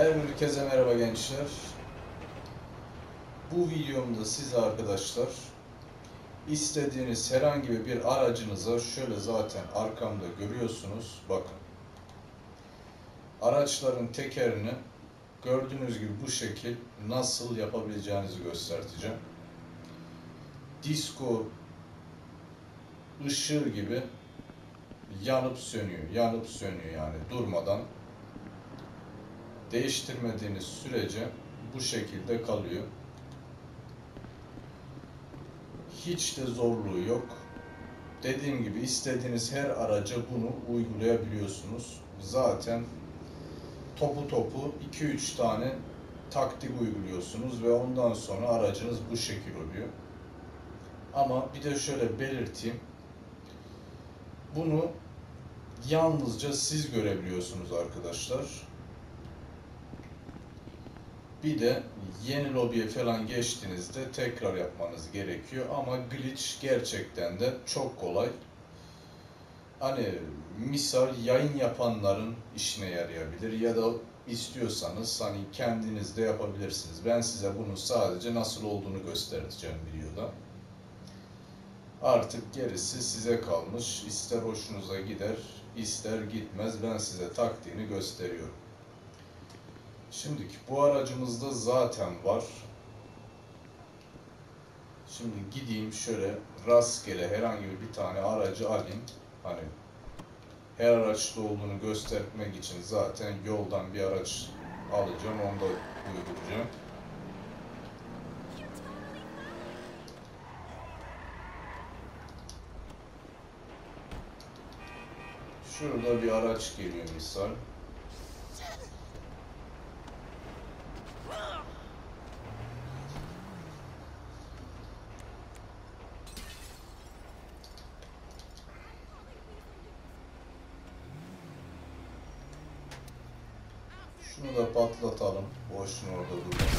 Herkese merhaba gençler. Bu videomda size arkadaşlar istediğiniz herhangi bir aracınıza şöyle zaten arkamda görüyorsunuz. Bakın. Araçların tekerini gördüğünüz gibi bu şekil nasıl yapabileceğinizi göstereceğim. Disko ışığı gibi yanıp sönüyor. Yanıp sönüyor yani durmadan. Değiştirmediğiniz sürece bu şekilde kalıyor. Hiç de zorluğu yok. Dediğim gibi istediğiniz her araca bunu uygulayabiliyorsunuz. Zaten topu 2-3 tane taktik uyguluyorsunuz ve ondan sonra aracınız bu şekil oluyor. Ama bir de şöyle belirteyim. Bunu yalnızca siz görebiliyorsunuz arkadaşlar. Bir de yeni lobiye falan geçtiğinizde tekrar yapmanız gerekiyor. Ama glitch gerçekten de çok kolay. Hani misal yayın yapanların işine yarayabilir ya da istiyorsanız hani kendiniz de yapabilirsiniz. Ben size bunun sadece nasıl olduğunu göstereceğim videoda. Artık gerisi size kalmış. İster hoşunuza gider, ister gitmez. Ben size taktiğini gösteriyorum. Şimdi bu aracımızda zaten var. Şimdi gideyim şöyle rastgele herhangi bir tane aracı alayım. Hani her araçta olduğunu göstermek için zaten yoldan bir araç alacağım. Onu da uygulayacağım. Şurada bir araç geliyor misal. Şunu da patlatalım. Boşuna orada durmasın.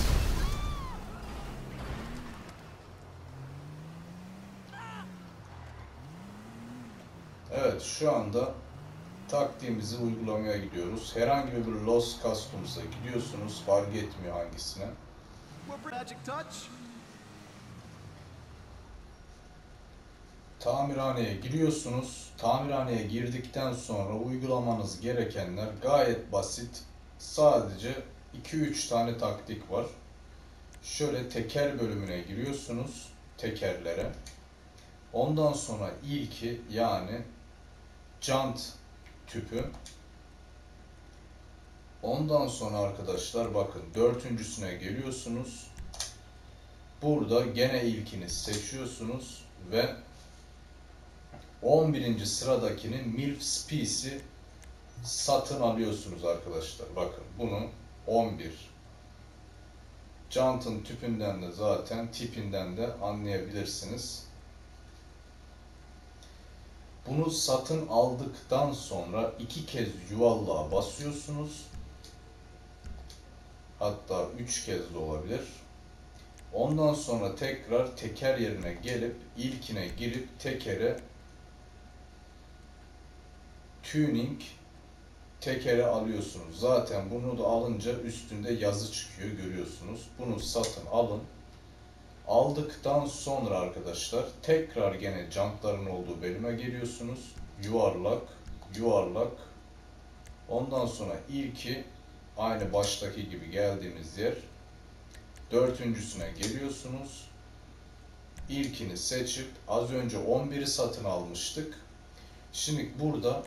Evet, şu anda taktiğimizi uygulamaya gidiyoruz. Herhangi bir Los Customs'a gidiyorsunuz. Fark etmiyor hangisine. Tamirhaneye giriyorsunuz. Tamirhaneye girdikten sonra uygulamanız gerekenler gayet basit. Sadece 2-3 tane taktik var. Şöyle teker bölümüne giriyorsunuz. Tekerlere. Ondan sonra ilki yani jant tüpü. Ondan sonra arkadaşlar bakın dördüncüsüne geliyorsunuz. Burada gene ilkini seçiyorsunuz ve 11. sıradakini Milf Species satın alıyorsunuz arkadaşlar. Bakın bunu 11. Jant'ın tüpünden de zaten tipinden de anlayabilirsiniz. Bunu satın aldıktan sonra 2 kez yuvarlığa basıyorsunuz. Hatta 3 kez de olabilir. Ondan sonra tekrar teker yerine gelip ilkine girip tekere tuning tekere alıyorsunuz. Zaten bunu da alınca üstünde yazı çıkıyor görüyorsunuz. Bunu satın alın. Aldıktan sonra arkadaşlar tekrar gene jantların olduğu bölüme geliyorsunuz. Yuvarlak, yuvarlak. Ondan sonra ilki aynı baştaki gibi geldiğimiz yer. Dördüncüsüne geliyorsunuz. İlkini seçip az önce 11'i satın almıştık. Şimdi burada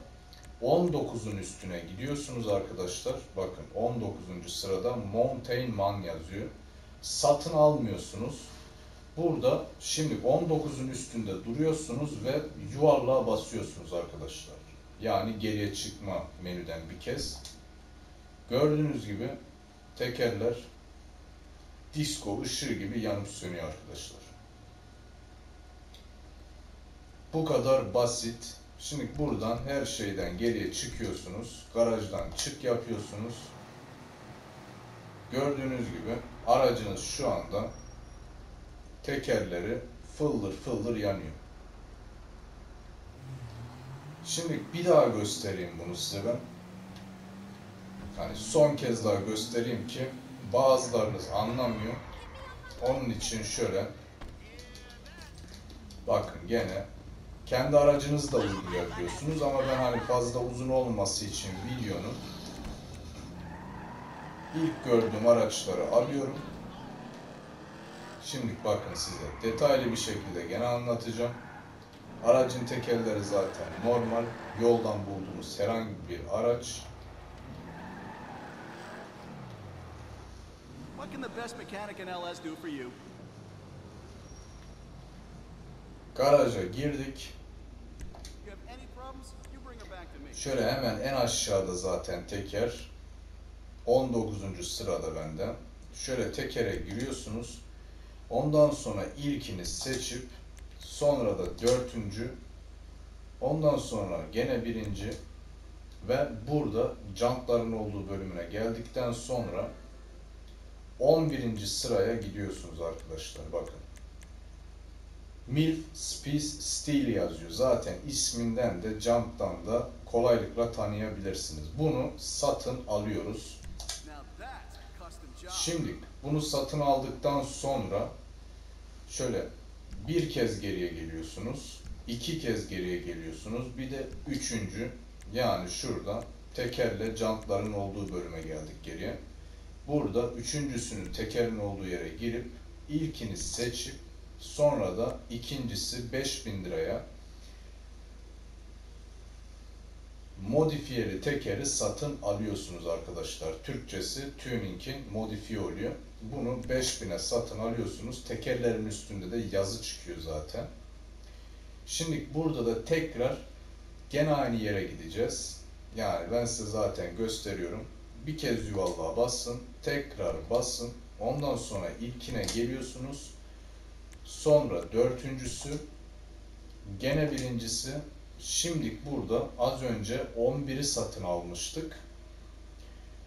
19'un üstüne gidiyorsunuz arkadaşlar. Bakın 19. sırada Mountain Man yazıyor. Satın almıyorsunuz. Burada şimdi 19'un üstünde duruyorsunuz ve yuvarlığa basıyorsunuz arkadaşlar. Yani geriye çıkma menüden bir kez. Gördüğünüz gibi tekerler disko ışığı gibi yanıp sönüyor arkadaşlar. Bu kadar basit. Şimdi buradan her şeyden geriye çıkıyorsunuz. Garajdan çık yapıyorsunuz. Gördüğünüz gibi aracınız şu anda tekerleri fıldır fıldır yanıyor. Şimdi bir daha göstereyim bunu size ben. Hani son kez daha göstereyim ki bazılarınız anlamıyor. Onun için şöyle bakın, gene kendi aracınızla vurgu yapıyorsunuz ama ben hani fazla uzun olması için videonun ilk gördüğüm araçları alıyorum. Şimdi bakın, size detaylı bir şekilde gene anlatacağım. Aracın tekerleri zaten normal, yoldan bulduğunuz herhangi bir araç. What can the best mechanic in LS do for you? Garaja girdik. Şöyle hemen en aşağıda zaten teker. 19. sırada bende. Şöyle tekere giriyorsunuz. Ondan sonra ilkini seçip sonra da 4. Ondan sonra gene 1. Ve burada jantların olduğu bölümüne geldikten sonra 11. sıraya gidiyorsunuz arkadaşlar. Bakın. Milf Speed Steel yazıyor. Zaten isminden de janttan da kolaylıkla tanıyabilirsiniz. Bunu satın alıyoruz. Şimdi bunu satın aldıktan sonra şöyle bir kez geriye geliyorsunuz, 2 kez geriye geliyorsunuz, bir de 3. yani şurada tekerle jantların olduğu bölüme geldik geriye. Burada 3.'sünün tekerin olduğu yere girip ilkini seçip sonra da ikincisi 5000 liraya modifiyeli tekeri satın alıyorsunuz arkadaşlar. Türkçesi tuning'in modifiye oluyor. Bunu 5000'e satın alıyorsunuz. Tekerlerin üstünde de yazı çıkıyor zaten. Şimdi burada da tekrar gene aynı yere gideceğiz. Yani ben size zaten gösteriyorum. Bir kez yuvarlığa basın, tekrar basın. Ondan sonra ilkine geliyorsunuz. Sonra 4.'sü, gene 1.'si. Şimdi burada az önce 11'i satın almıştık.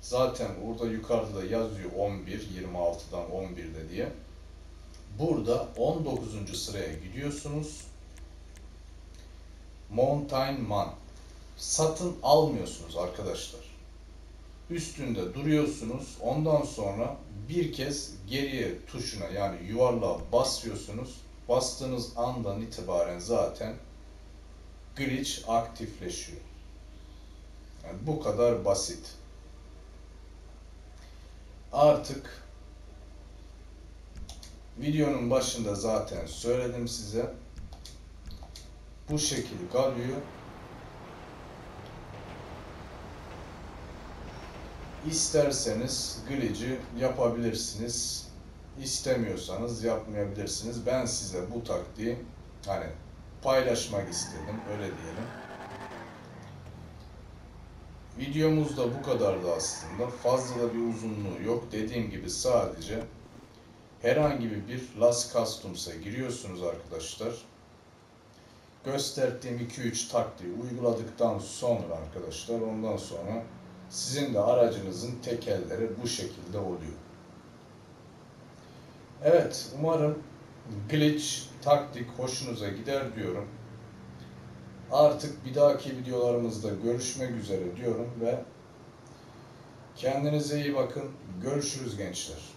Zaten orada yukarıda da yazıyor 11, 26'dan 11'de diye. Burada 19. sıraya gidiyorsunuz. Mountain Man. Satın almıyorsunuz arkadaşlar. Üstünde duruyorsunuz. Ondan sonra bir kez geriye tuşuna, yani yuvarlığa basıyorsunuz. Bastığınız andan itibaren zaten glitch aktifleşiyor. Yani bu kadar basit. Artık videonun başında zaten söyledim size. Bu şekil kalıyor. İsterseniz glitch'i yapabilirsiniz. İstemiyorsanız yapmayabilirsiniz. Ben size bu taktiği hani paylaşmak istedim, öyle diyelim. Videomuz da bu kadardı aslında. Fazla da bir uzunluğu yok. Dediğim gibi sadece herhangi bir Las Customs'a giriyorsunuz arkadaşlar. Gösterdiğim 2-3 taktiği uyguladıktan sonra arkadaşlar, ondan sonra sizin de aracınızın tekerleri bu şekilde oluyor. Evet, umarım glitch taktik hoşunuza gider diyorum. Artık bir dahaki videolarımızda görüşmek üzere diyorum ve kendinize iyi bakın. Görüşürüz gençler.